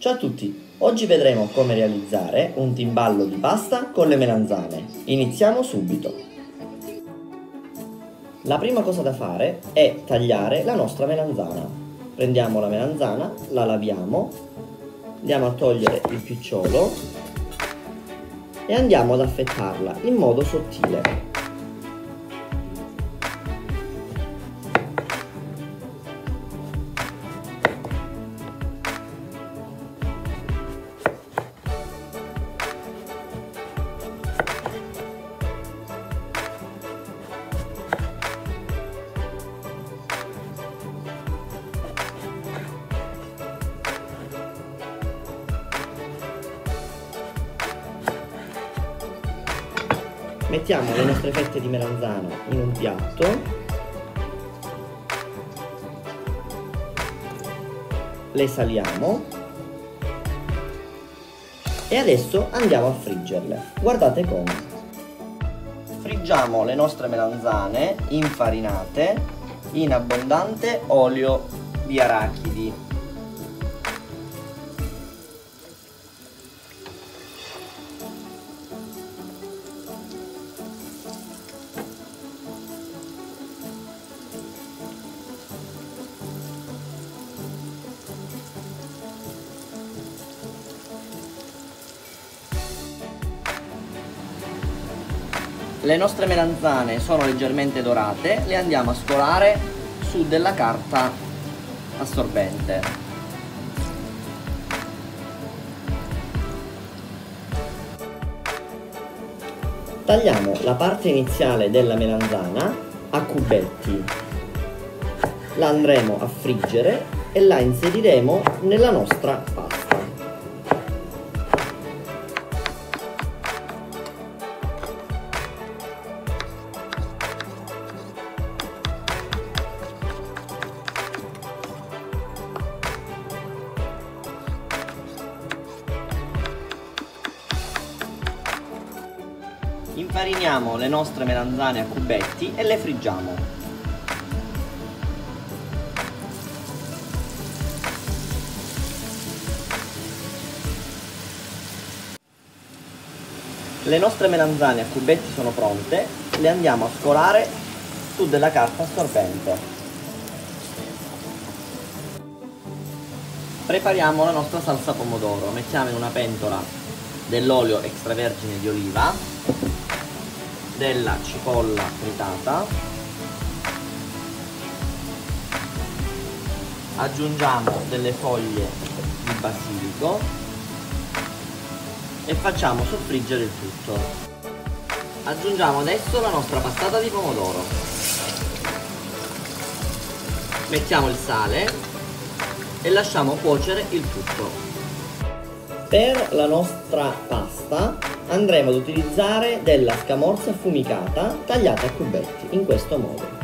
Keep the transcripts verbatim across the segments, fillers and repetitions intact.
Ciao a tutti, oggi vedremo come realizzare un timballo di pasta con le melanzane. Iniziamo subito. La prima cosa da fare è tagliare la nostra melanzana. Prendiamo la melanzana, la laviamo, andiamo a togliere il picciolo e andiamo ad affettarla in modo sottile. Mettiamo le nostre fette di melanzana in un piatto . Le saliamo e adesso andiamo a friggerle . Guardate come friggiamo le nostre melanzane infarinate in abbondante olio di arachidi . Le nostre melanzane sono leggermente dorate, le andiamo a scolare su della carta assorbente. Tagliamo la parte iniziale della melanzana a cubetti. La andremo a friggere e la inseriremo nella nostra pasta. Infariniamo le nostre melanzane a cubetti e le friggiamo. Le nostre melanzane a cubetti sono pronte, le andiamo a scolare su della carta assorbente. Prepariamo la nostra salsa pomodoro, mettiamo in una pentola dell'olio extravergine di oliva, della cipolla tritata, aggiungiamo delle foglie di basilico e facciamo soffriggere il tutto. Aggiungiamo adesso la nostra passata di pomodoro, mettiamo il sale e lasciamo cuocere il tutto. Per la nostra pasta andremo ad utilizzare della scamorza affumicata tagliata a cubetti, in questo modo.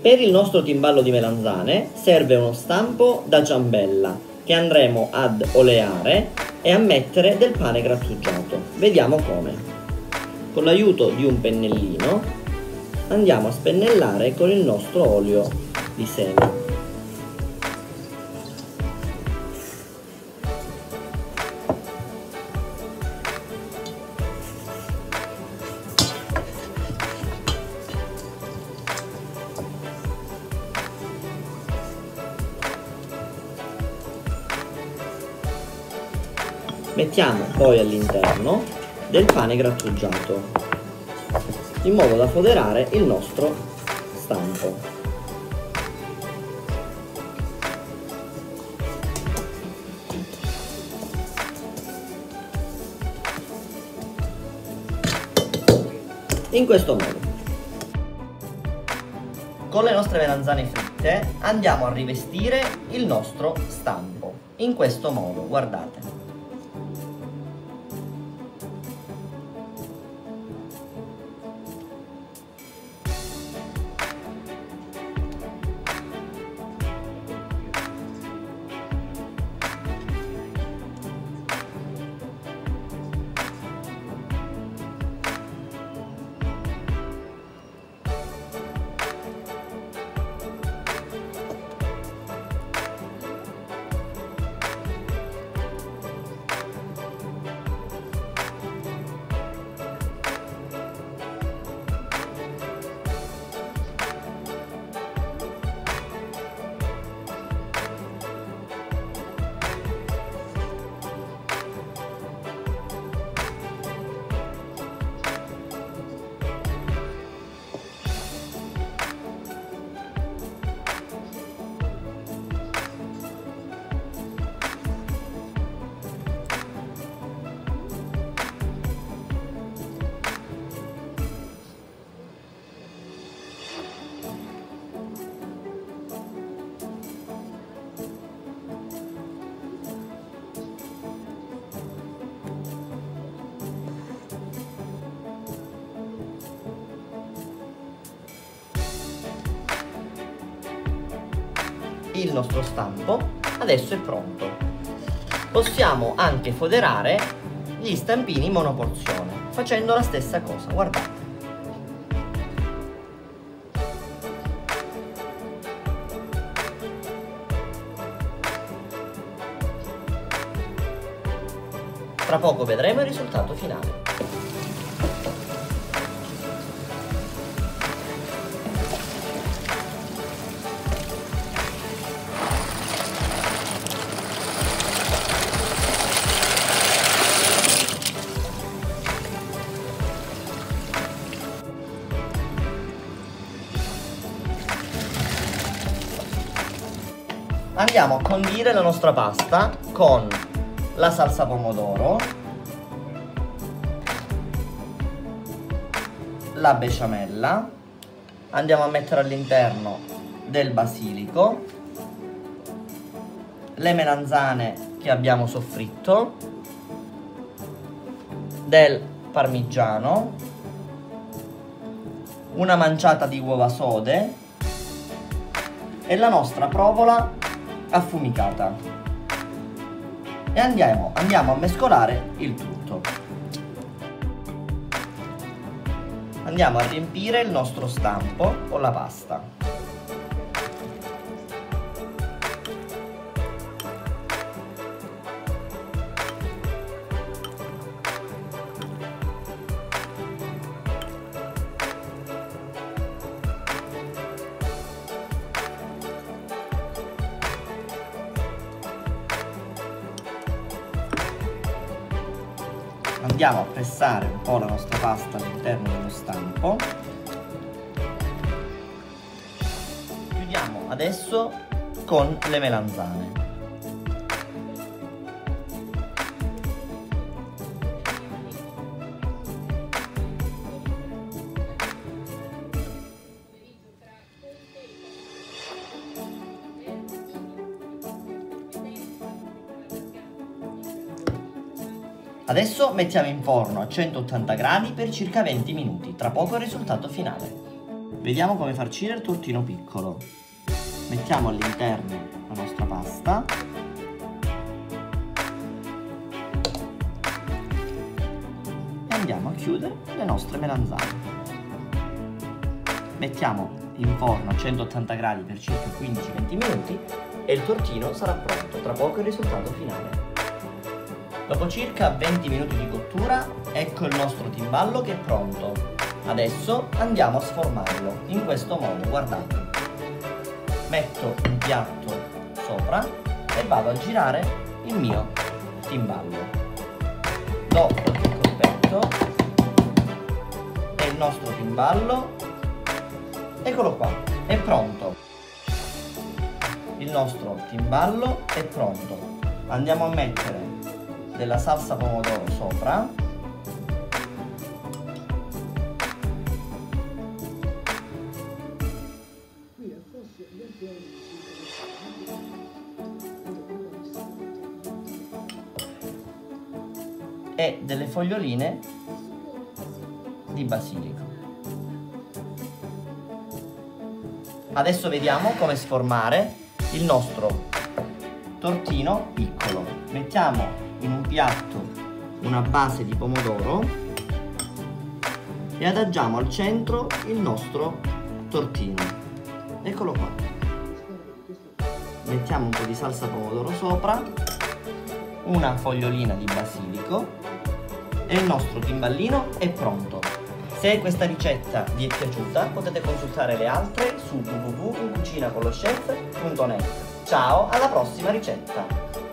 Per il nostro timballo di melanzane serve uno stampo da ciambella che andremo ad oleare e a mettere del pane grattugiato. Vediamo come. Con l'aiuto di un pennellino andiamo a spennellare con il nostro olio di semi. Mettiamo poi all'interno del pane grattugiato in modo da foderare il nostro stampo. In questo modo. con le nostre melanzane fritte andiamo a rivestire il nostro stampo in questo modo, guardate. Il nostro stampo adesso è pronto. Possiamo anche foderare gli stampini monoporzione facendo la stessa cosa, guardate. Tra poco vedremo il risultato finale. Andiamo a condire la nostra pasta con la salsa pomodoro, la besciamella, andiamo a mettere all'interno del basilico, le melanzane che abbiamo soffritto, del parmigiano, una manciata di uova sode e la nostra provola affumicata e andiamo, andiamo a mescolare il tutto. Andiamo a riempire il nostro stampo con la pasta. Andiamo a pressare un po' la nostra pasta all'interno dello stampo. Chiudiamo adesso con le melanzane. Adesso mettiamo in forno a centottanta gradi per circa venti minuti, tra poco il risultato finale. Vediamo come farcire il tortino piccolo. Mettiamo all'interno la nostra pasta. E andiamo a chiudere le nostre melanzane. Mettiamo in forno a centottanta gradi per circa quindici venti minuti e il tortino sarà pronto, tra poco il risultato finale. Dopo circa venti minuti di cottura, ecco il nostro timballo che è pronto. Adesso andiamo a sformarlo in questo modo, guardate. Metto un piatto sopra e vado a girare il mio timballo. Dopo il cospetto e il nostro timballo, eccolo qua, è pronto. Il nostro timballo è pronto. Andiamo a mettere della salsa pomodoro sopra e delle foglioline di basilico. Adesso vediamo come sformare il nostro tortino piccolo. Mettiamo in un piatto una base di pomodoro e adagiamo al centro il nostro tortino. Eccolo qua. Mettiamo un po' di salsa pomodoro sopra, una fogliolina di basilico e il nostro timballino è pronto. Se questa ricetta vi è piaciuta potete consultare le altre su w w w punto in cucina con lo chef punto net. Ciao, alla prossima ricetta!